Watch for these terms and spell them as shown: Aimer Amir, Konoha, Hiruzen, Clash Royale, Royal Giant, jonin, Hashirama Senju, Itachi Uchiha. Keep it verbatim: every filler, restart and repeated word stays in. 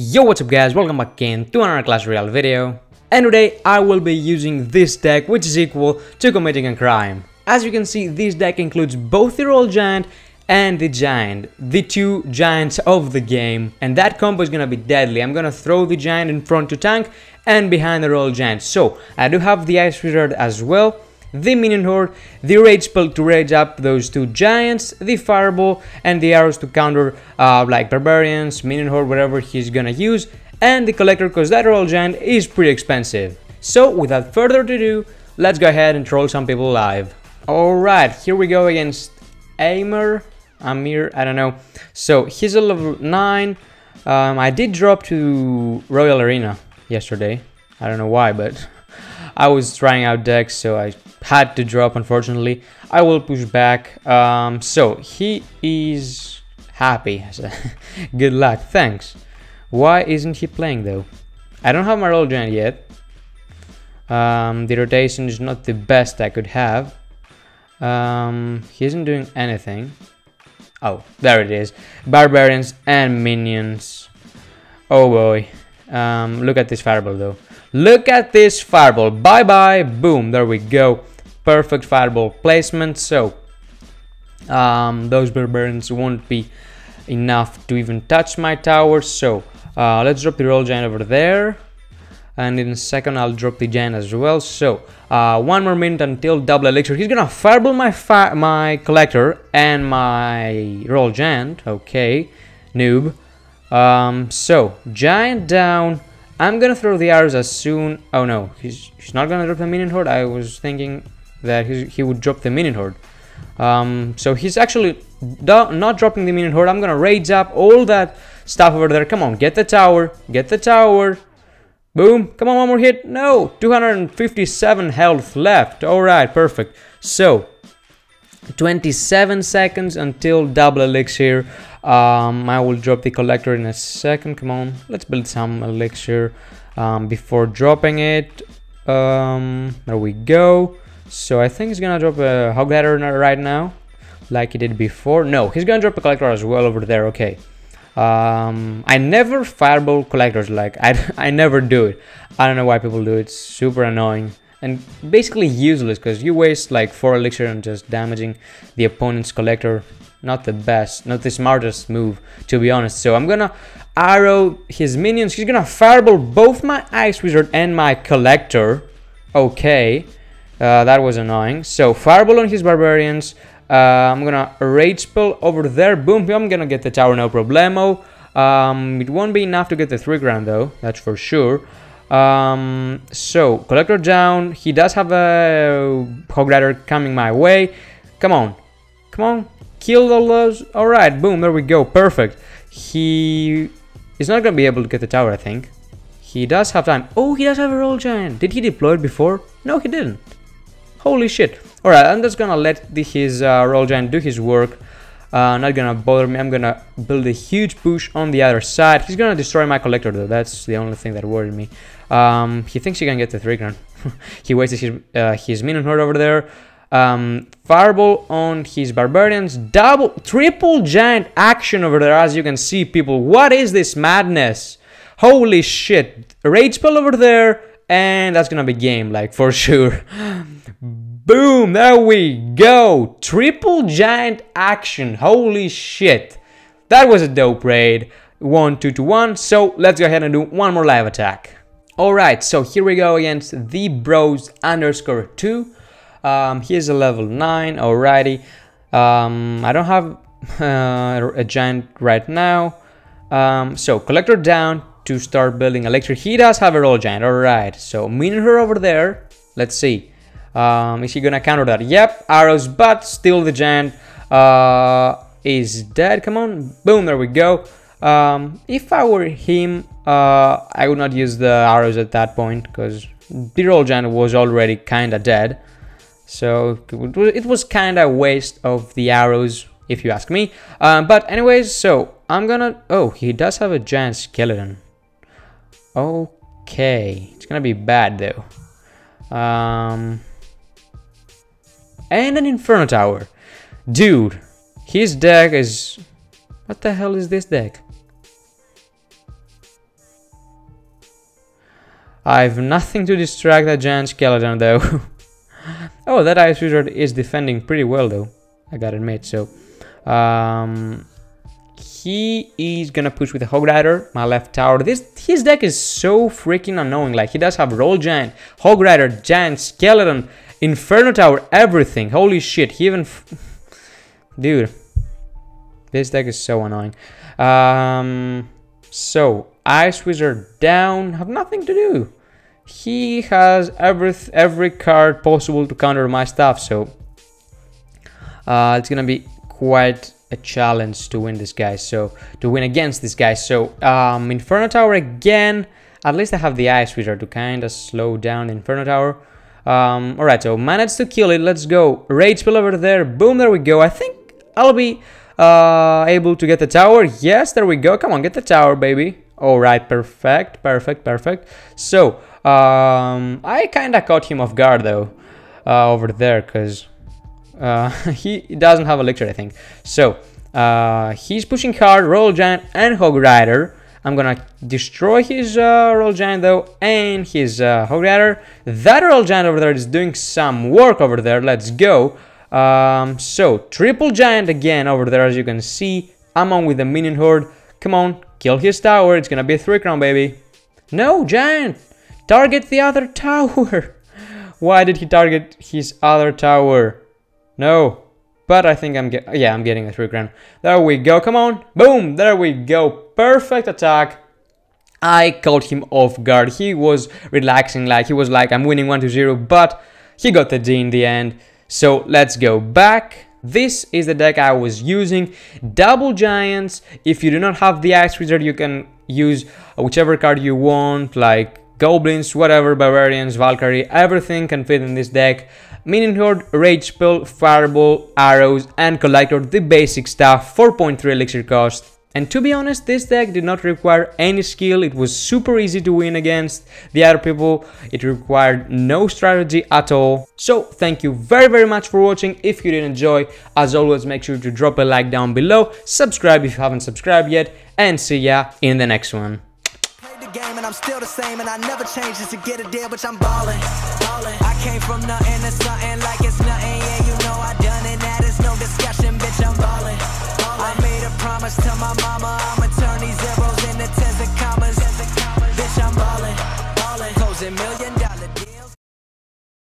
Yo, what's up guys, welcome back again to another Clash Royale video, and today I will be using this deck which is equal to committing a crime. As you can see, this deck includes both the Royal Giant and the Giant, the two giants of the game, and that combo is gonna be deadly. I'm gonna throw the Giant in front to tank and behind the Royal Giant. So I do have the Ice Wizard as well, the Minion Horde, the Rage Spell to rage up those two giants, the Fireball and the arrows to counter uh, like Barbarians, Minion Horde, whatever he's gonna use, and the Collector, because that Royal Giant is pretty expensive. So without further ado, let's go ahead and troll some people live. Alright, here we go against Aimer, Amir, I don't know. So he's a level nine, um, I did drop to Royal Arena yesterday, I don't know why, but I was trying out decks, so I had to drop, unfortunately. I will push back. Um, so, he is happy. Good luck. Thanks. Why isn't he playing, though? I don't have my Royal Giant yet. Um, the rotation is not the best I could have. Um, he isn't doing anything. Oh, there it is. Barbarians and Minions. Oh, boy. Um, look at this Fireball, though. Look at this Fireball. Bye bye. Boom. There we go. Perfect Fireball placement. So um, those Barbarians won't be enough to even touch my tower. So uh, let's drop the Royal Giant over there, and in a second I'll drop the Giant as well. So uh, one more minute until double elixir. He's gonna Fireball my fi my Collector and my Royal Giant. Okay, noob. Um, so Giant down, I'm gonna throw the arrows as soon. Oh no, he's, he's not gonna drop the Minion Horde. I was thinking that he, he would drop the Minion Horde. Um, so he's actually not dropping the Minion Horde. I'm gonna rage up all that stuff over there. Come on, get the tower, get the tower. Boom, come on, one more hit. No, two hundred fifty-seven health left. Alright, perfect. So twenty-seven seconds until double elixir. um I will drop the Collector in a second. Come on, let's build some elixir um before dropping it. Um there we go. So I think he's gonna drop a Hog Ladder right now like he did before. No, he's gonna drop a Collector as well over there. Okay, um I never Fireball Collectors, like i i never do it. I don't know why people do it. It's super annoying and basically useless, because you waste like four elixir on just damaging the opponent's Collector. Not the best, not the smartest move, to be honest. So I'm gonna arrow his minions. He's gonna Fireball both my Ice Wizard and my Collector. Okay, uh, that was annoying. So Fireball on his Barbarians. uh, I'm gonna Rage Spell over there. Boom, I'm gonna get the tower, no problemo. Um, it won't be enough to get the three grand though, that's for sure. Um, so Collector down. He does have a Hog Rider coming my way. Come on, come on, kill all those. Alright, boom, there we go, perfect. He is not gonna be able to get the tower, I think. He does have time. Oh, he does have a Royal Giant. Did he deploy it before? No, he didn't. Holy shit. Alright, I'm just gonna let the, his uh, Royal Giant do his work. Uh, not gonna bother me. I'm gonna build a huge push on the other side. He's gonna destroy my Collector though, that's the only thing that worried me. Um, he thinks he can get the three grand. He wasted his, uh, his Minion Horde over there. Um, Fireball on his Barbarians. Double, triple Giant action over there, as you can see, people. What is this madness? Holy shit. Rage Spell over there, and that's gonna be game, like, for sure. Boom, there we go. Triple Giant action. Holy shit. That was a dope raid. One, two to one. So let's go ahead and do one more live attack. Alright, so here we go against the bros underscore two. Um, he is a level nine. Alrighty. Um, I don't have uh, a Giant right now. Um, so Collector down to start building elixir. He does have a Royal Giant. Alright, so Minion Horde over there. Let's see. Um, is he gonna counter that? Yep, arrows, but still the Giant uh, is dead. Come on, boom, there we go. Um, if I were him, uh, I would not use the arrows at that point, because the Royal Giant was already kinda dead. So it was kinda a waste of the arrows, if you ask me. Um, but anyways, so I'm gonna... Oh, he does have a Giant skeleton. Okay, it's gonna be bad though. Um... And an Inferno Tower. Dude, his deck is... What the hell is this deck? I have nothing to distract that giant skeleton though. Oh, that ice wizard is defending pretty well though, I gotta admit. So um, he is gonna push with a hog rider, my left tower. This his deck is so freaking annoying. Like, he does have Royal Giant, hog rider, giant skeleton, inferno tower, everything. Holy shit, he even dude, this deck is so annoying. Um, so ice wizard down, have nothing to do. He has every every card possible to counter my stuff, so uh, it's gonna be quite a challenge to win this guy. So to win against this guy. So um, Inferno Tower again. At least I have the Ice Wizard to kind of slow down Inferno Tower. Um, all right, so managed to kill it. Let's go. Rage Pill over there. Boom, there we go. I think I'll be uh, able to get the tower. Yes, there we go. Come on, get the tower, baby. All right, perfect, perfect, perfect. So. Um, I kinda caught him off guard though, uh, over there, cause uh, he doesn't have elixir, I think. So uh, he's pushing hard, Royal Giant and Hog Rider. I'm gonna destroy his uh, Royal Giant though, and his uh, Hog Rider. That Royal Giant over there is doing some work over there. Let's go. Um, so triple giant again over there, as you can see. I'm on with the minion horde. Come on, kill his tower. It's gonna be a three crown, baby. No giant. Target the other tower! Why did he target his other tower? No. But I think I'm getting... Yeah, I'm getting a three grand. There we go, come on! Boom! There we go! Perfect attack! I caught him off guard. He was relaxing, like, he was like, I'm winning one to zero, but he got the D in the end. So, let's go back. This is the deck I was using. Double giants. If you do not have the Ice Wizard, you can use whichever card you want, like... Goblins, whatever, Barbarians, Valkyrie, everything can fit in this deck. Minion Horde, Rage Pill, Fireball, Arrows, and Collector, the basic stuff, four point three elixir cost. And to be honest, this deck did not require any skill, it was super easy to win against the other people, it required no strategy at all. So, thank you very very much for watching. If you did enjoy, as always, make sure to drop a like down below, subscribe if you haven't subscribed yet, and see ya in the next one. Game and I'm still the same and I never change just to get a deal, but I'm ballin', ballin'. I came from nothing to something like it's